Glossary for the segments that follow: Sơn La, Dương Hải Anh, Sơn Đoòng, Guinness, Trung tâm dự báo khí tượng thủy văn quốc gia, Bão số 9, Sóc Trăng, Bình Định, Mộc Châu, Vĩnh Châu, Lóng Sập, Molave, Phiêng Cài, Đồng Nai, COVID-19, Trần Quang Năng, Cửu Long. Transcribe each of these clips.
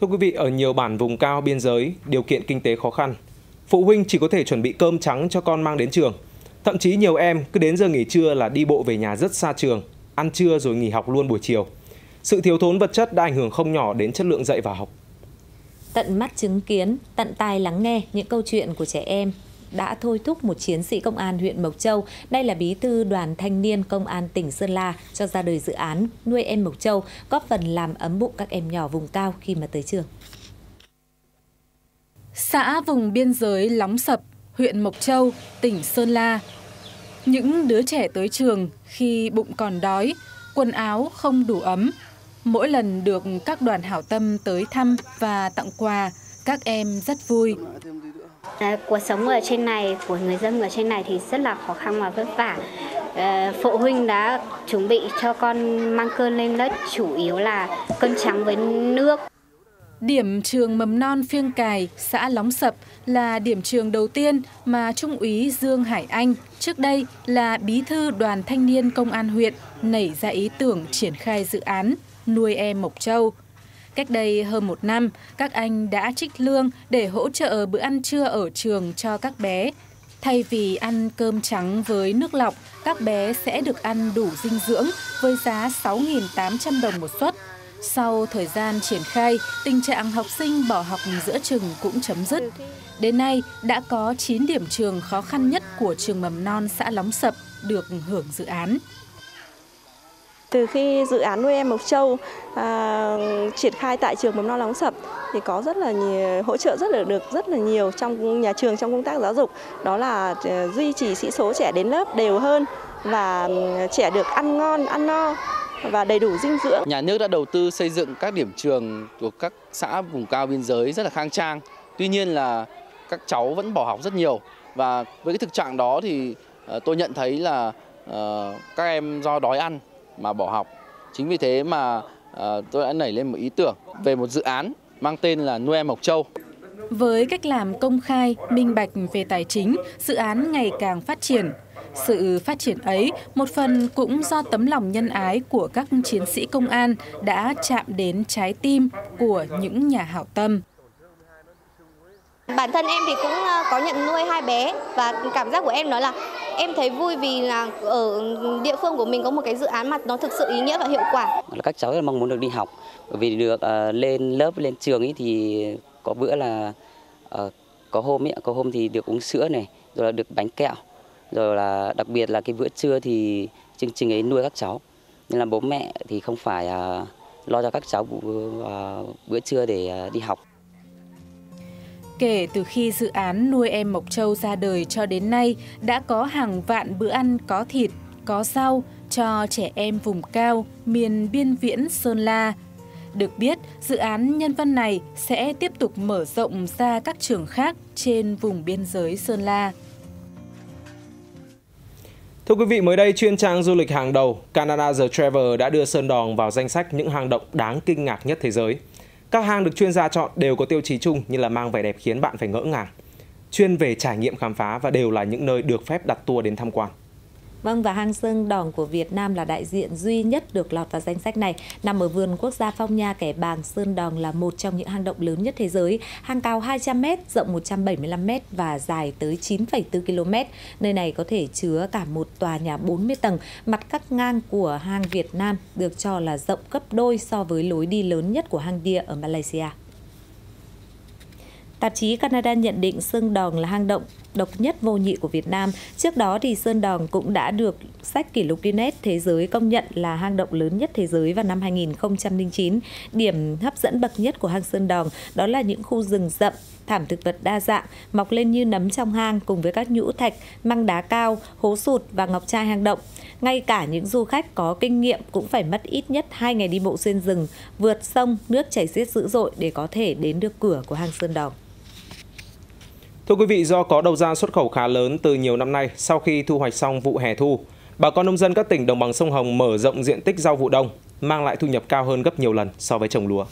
Thưa quý vị, ở nhiều bản vùng cao biên giới, điều kiện kinh tế khó khăn, phụ huynh chỉ có thể chuẩn bị cơm trắng cho con mang đến trường. Thậm chí nhiều em cứ đến giờ nghỉ trưa là đi bộ về nhà rất xa trường, ăn trưa rồi nghỉ học luôn buổi chiều. Sự thiếu thốn vật chất đã ảnh hưởng không nhỏ đến chất lượng dạy và học. Tận mắt chứng kiến, tận tai lắng nghe những câu chuyện của trẻ em đã thôi thúc một chiến sĩ công an huyện Mộc Châu, đây là bí thư đoàn thanh niên công an tỉnh Sơn La, cho ra đời dự án Nuôi Em Mộc Châu, góp phần làm ấm bụng các em nhỏ vùng cao khi mà tới trường. Xã vùng biên giới Lóng Sập, huyện Mộc Châu, tỉnh Sơn La. Những đứa trẻ tới trường khi bụng còn đói, quần áo không đủ ấm. Mỗi lần được các đoàn hảo tâm tới thăm và tặng quà, các em rất vui. Cuộc sống ở trên này, của người dân ở trên này thì rất là khó khăn và vất vả. Phụ huynh đã chuẩn bị cho con mang cơm lên lớp, chủ yếu là cơm trắng với nước. Điểm trường mầm non Phiêng Cài, xã Lóng Sập là điểm trường đầu tiên mà Trung úy Dương Hải Anh, trước đây là bí thư đoàn thanh niên công an huyện, nảy ra ý tưởng triển khai dự án Nuôi Em Mộc Châu. Cách đây hơn một năm, các anh đã trích lương để hỗ trợ bữa ăn trưa ở trường cho các bé. Thay vì ăn cơm trắng với nước lọc, các bé sẽ được ăn đủ dinh dưỡng với giá 6.800 đồng một suất. Sau thời gian triển khai, tình trạng học sinh bỏ học giữa chừng cũng chấm dứt. Đến nay, đã có 9 điểm trường khó khăn nhất của trường mầm non xã Lóng Sập được hưởng dự án. Từ khi dự án Nuôi Em Mộc Châu triển khai tại trường mầm non Lóng Sập thì có rất là nhiều hỗ trợ, rất là nhiều trong nhà trường trong công tác giáo dục, đó là duy trì sĩ số trẻ đến lớp đều hơn và trẻ được ăn ngon, ăn no và đầy đủ dinh dưỡng. Nhà nước đã đầu tư xây dựng các điểm trường của các xã vùng cao biên giới rất là khang trang. Tuy nhiên là các cháu vẫn bỏ học rất nhiều và với cái thực trạng đó thì tôi nhận thấy là các em do đói ăn mà bỏ học. Chính vì thế mà tôi đã nảy lên một ý tưởng về một dự án mang tên là Nuôi Em Mộc Châu. Với cách làm công khai, minh bạch về tài chính, dự án ngày càng phát triển. Sự phát triển ấy một phần cũng do tấm lòng nhân ái của các chiến sĩ công an đã chạm đến trái tim của những nhà hảo tâm. Bản thân em thì cũng có nhận nuôi hai bé và cảm giác của em đó là em thấy vui vì là ở địa phương của mình có một cái dự án mà nó thực sự ý nghĩa và hiệu quả. Các cháu rất là mong muốn được đi học, bởi vì được lên lớp, lên trường ấy thì có bữa là có hôm thì được uống sữa này, rồi là được bánh kẹo, rồi là đặc biệt là cái bữa trưa thì chương trình ấy nuôi các cháu. Nên là bố mẹ thì không phải lo cho các cháu bữa trưa để đi học. Kể từ khi dự án Nuôi Em Mộc Châu ra đời cho đến nay, đã có hàng vạn bữa ăn có thịt, có rau cho trẻ em vùng cao, miền biên viễn Sơn La. Được biết, dự án nhân văn này sẽ tiếp tục mở rộng ra các trường khác trên vùng biên giới Sơn La. Thưa quý vị, mới đây chuyên trang du lịch hàng đầu Canada The Traveler đã đưa Sơn Đoòng vào danh sách những hang động đáng kinh ngạc nhất thế giới. Các hang được chuyên gia chọn đều có tiêu chí chung như là mang vẻ đẹp khiến bạn phải ngỡ ngàng, chuyên về trải nghiệm khám phá và đều là những nơi được phép đặt tour đến tham quan. Vâng, và hang Sơn Đoòng của Việt Nam là đại diện duy nhất được lọt vào danh sách này. Nằm ở vườn quốc gia Phong Nha Kẻ Bàng, Sơn Đoòng là một trong những hang động lớn nhất thế giới. Hang cao 200 m, rộng 175 m và dài tới 9,4 km. Nơi này có thể chứa cả một tòa nhà 40 tầng. Mặt cắt ngang của hang Việt Nam được cho là rộng gấp đôi so với lối đi lớn nhất của hang Dia ở Malaysia. Tạp chí Canada nhận định Sơn Đoòng là hang động độc nhất vô nhị của Việt Nam. Trước đó thì Sơn Đoòng cũng đã được sách kỷ lục Guinness thế giới công nhận là hang động lớn nhất thế giới vào năm 2009. Điểm hấp dẫn bậc nhất của hang Sơn Đoòng đó là những khu rừng rậm, thảm thực vật đa dạng mọc lên như nấm trong hang cùng với các nhũ thạch, măng đá cao, hố sụt và ngọc trai hang động. Ngay cả những du khách có kinh nghiệm cũng phải mất ít nhất 2 ngày đi bộ xuyên rừng, vượt sông, nước chảy xiết dữ dội để có thể đến được cửa của hang Sơn Đoòng. Thưa quý vị, do có đầu ra xuất khẩu khá lớn từ nhiều năm nay, sau khi thu hoạch xong vụ hè thu, bà con nông dân các tỉnh đồng bằng sông Hồng mở rộng diện tích rau vụ đông, mang lại thu nhập cao hơn gấp nhiều lần so với trồng lúa.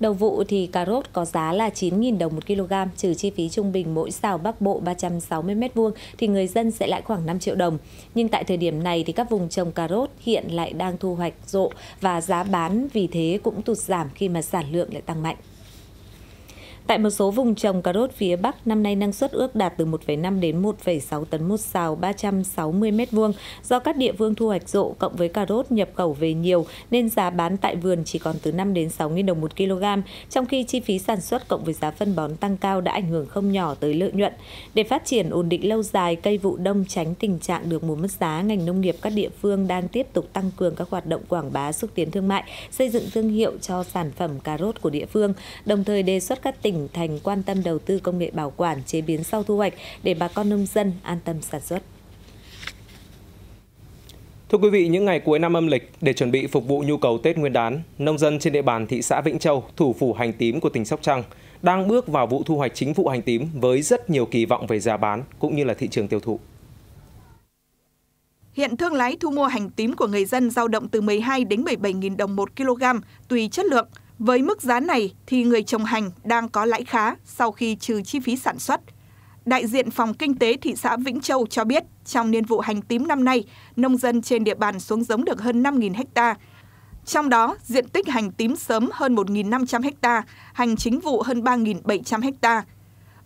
Đầu vụ thì cà rốt có giá là 9.000 đồng 1 kg, trừ chi phí trung bình mỗi sào Bắc Bộ 360 m² thì người dân sẽ lại khoảng 5 triệu đồng. Nhưng tại thời điểm này thì các vùng trồng cà rốt hiện lại đang thu hoạch rộ và giá bán vì thế cũng tụt giảm khi mà sản lượng lại tăng mạnh. Tại một số vùng trồng cà rốt phía Bắc, năm nay năng suất ước đạt từ 1,5 đến 1,6 tấn một sào 360 m2. Do các địa phương thu hoạch rộ cộng với cà rốt nhập khẩu về nhiều nên giá bán tại vườn chỉ còn từ 5 đến 6.000 đồng 1 kg, trong khi chi phí sản xuất cộng với giá phân bón tăng cao đã ảnh hưởng không nhỏ tới lợi nhuận. Để phát triển ổn định lâu dài cây vụ đông tránh tình trạng được mùa mất giá, ngành nông nghiệp các địa phương đang tiếp tục tăng cường các hoạt động quảng bá, xúc tiến thương mại, xây dựng thương hiệu cho sản phẩm cà rốt của địa phương, đồng thời đề xuất các tỉnh thành quan tâm đầu tư công nghệ bảo quản, chế biến sau thu hoạch để bà con nông dân an tâm sản xuất. Thưa quý vị, những ngày cuối năm âm lịch, để chuẩn bị phục vụ nhu cầu Tết Nguyên đán, nông dân trên địa bàn thị xã Vĩnh Châu, thủ phủ hành tím của tỉnh Sóc Trăng, đang bước vào vụ thu hoạch chính vụ hành tím với rất nhiều kỳ vọng về giá bán cũng như là thị trường tiêu thụ. Hiện thương lái thu mua hành tím của người dân dao động từ 12 đến 17.000 đồng 1 kg tùy chất lượng. Với mức giá này thì người trồng hành đang có lãi khá sau khi trừ chi phí sản xuất. Đại diện Phòng Kinh tế thị xã Vĩnh Châu cho biết, trong niên vụ hành tím năm nay, nông dân trên địa bàn xuống giống được hơn 5.000 ha. Trong đó, diện tích hành tím sớm hơn 1.500 ha, hành chính vụ hơn 3.700 ha.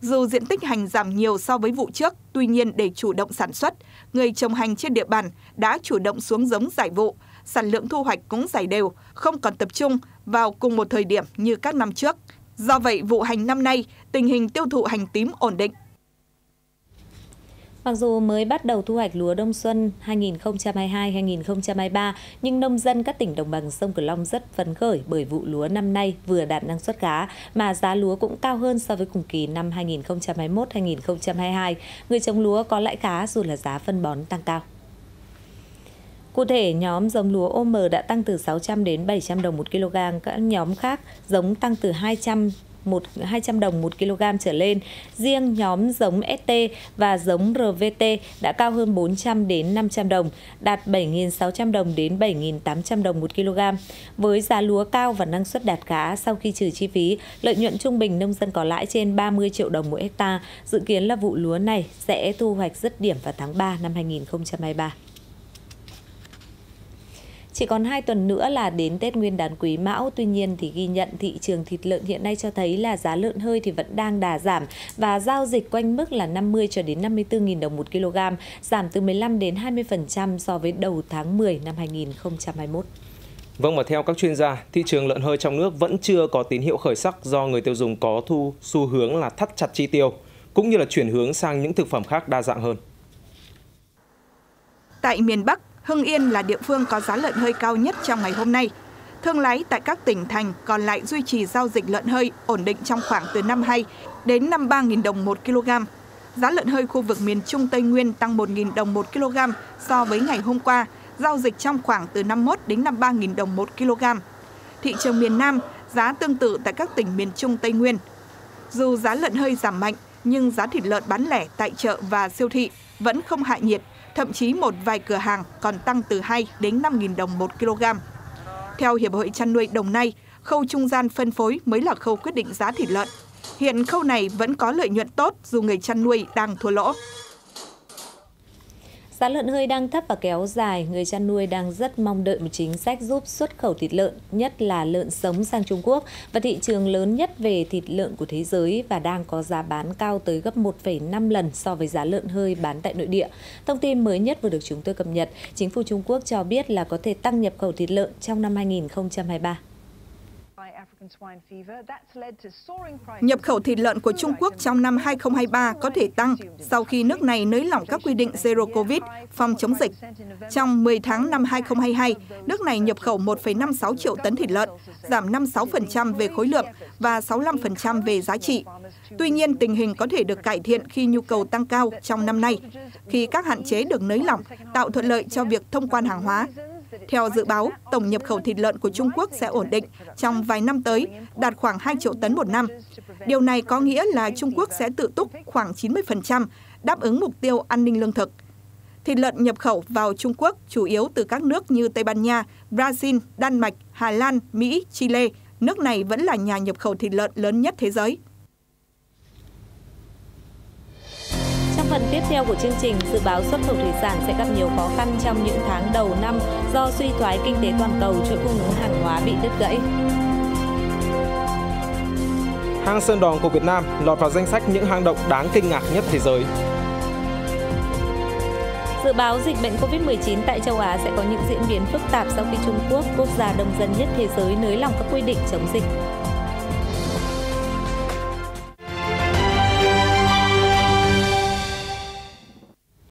Dù diện tích hành giảm nhiều so với vụ trước, tuy nhiên để chủ động sản xuất, người trồng hành trên địa bàn đã chủ động xuống giống giải vụ, sản lượng thu hoạch cũng giải đều, không còn tập trung vào cùng một thời điểm như các năm trước. Do vậy, vụ hành năm nay, tình hình tiêu thụ hành tím ổn định. Mặc dù mới bắt đầu thu hoạch lúa đông xuân 2022-2023, nhưng nông dân các tỉnh đồng bằng sông Cửu Long rất phấn khởi bởi vụ lúa năm nay vừa đạt năng suất khá, mà giá lúa cũng cao hơn so với cùng kỳ năm 2021-2022. Người trồng lúa có lãi khá dù là giá phân bón tăng cao. Cụ thể, nhóm giống lúa OM đã tăng từ 600 đến 700 đồng 1 kg, các nhóm khác giống tăng từ 200 đồng 1 kg trở lên. Riêng nhóm giống ST và giống RVT đã cao hơn 400 đến 500 đồng, đạt 7.600 đồng đến 7.800 đồng 1 kg. Với giá lúa cao và năng suất đạt khá sau khi trừ chi phí, lợi nhuận trung bình nông dân có lãi trên 30 triệu đồng mỗi hecta. Dự kiến là vụ lúa này sẽ thu hoạch dứt điểm vào tháng 3 năm 2023. Chỉ còn 2 tuần nữa là đến Tết Nguyên đán Quý Mão, tuy nhiên thì ghi nhận thị trường thịt lợn hiện nay cho thấy là giá lợn hơi thì vẫn đang đà giảm và giao dịch quanh mức là 50 cho đến 54.000 đồng 1 kg, giảm từ 15 đến 20% so với đầu tháng 10 năm 2021. Vâng, và theo các chuyên gia, thị trường lợn hơi trong nước vẫn chưa có tín hiệu khởi sắc do người tiêu dùng có xu hướng là thắt chặt chi tiêu, cũng như là chuyển hướng sang những thực phẩm khác đa dạng hơn. Tại miền Bắc, Hưng Yên là địa phương có giá lợn hơi cao nhất trong ngày hôm nay. Thương lái tại các tỉnh thành còn lại duy trì giao dịch lợn hơi ổn định trong khoảng từ 52 đến 53.000 đồng 1 kg. Giá lợn hơi khu vực miền Trung Tây Nguyên tăng 1.000 đồng 1 kg so với ngày hôm qua, giao dịch trong khoảng từ 51 đến 53.000 đồng 1 kg. Thị trường miền Nam giá tương tự tại các tỉnh miền Trung Tây Nguyên. Dù giá lợn hơi giảm mạnh nhưng giá thịt lợn bán lẻ tại chợ và siêu thị vẫn không hạ nhiệt. Thậm chí một vài cửa hàng còn tăng từ 2 đến 5.000 đồng 1 kg. Theo Hiệp hội Chăn nuôi Đồng Nai, khâu trung gian phân phối mới là khâu quyết định giá thịt lợn. Hiện khâu này vẫn có lợi nhuận tốt dù người chăn nuôi đang thua lỗ. Giá lợn hơi đang thấp và kéo dài, người chăn nuôi đang rất mong đợi một chính sách giúp xuất khẩu thịt lợn, nhất là lợn sống sang Trung Quốc và thị trường lớn nhất về thịt lợn của thế giới và đang có giá bán cao tới gấp 1,5 lần so với giá lợn hơi bán tại nội địa. Thông tin mới nhất vừa được chúng tôi cập nhật, chính phủ Trung Quốc cho biết là có thể tăng nhập khẩu thịt lợn trong năm 2023. Nhập khẩu thịt lợn của Trung Quốc trong năm 2023 có thể tăng sau khi nước này nới lỏng các quy định Zero Covid phòng chống dịch. Trong 10 tháng năm 2022, nước này nhập khẩu 1,56 triệu tấn thịt lợn, giảm 56% về khối lượng và 65% về giá trị. Tuy nhiên, tình hình có thể được cải thiện khi nhu cầu tăng cao trong năm nay, khi các hạn chế được nới lỏng, tạo thuận lợi cho việc thông quan hàng hóa. Theo dự báo, tổng nhập khẩu thịt lợn của Trung Quốc sẽ ổn định trong vài năm tới, đạt khoảng 2 triệu tấn một năm. Điều này có nghĩa là Trung Quốc sẽ tự túc khoảng 90%, đáp ứng mục tiêu an ninh lương thực. Thịt lợn nhập khẩu vào Trung Quốc chủ yếu từ các nước như Tây Ban Nha, Brazil, Đan Mạch, Hà Lan, Mỹ, Chile. Nước này vẫn là nhà nhập khẩu thịt lợn lớn nhất thế giới. Phần tiếp theo của chương trình, dự báo xuất khẩu thủy sản sẽ gặp nhiều khó khăn trong những tháng đầu năm do suy thoái kinh tế toàn cầu, chuỗi cung ứng hàng hóa bị đứt gãy. hang Sơn Đoòng của Việt Nam lọt vào danh sách những hang động đáng kinh ngạc nhất thế giới. Dự báo dịch bệnh COVID-19 tại châu Á sẽ có những diễn biến phức tạp sau khi Trung Quốc, quốc gia đông dân nhất thế giới, nới lỏng các quy định chống dịch.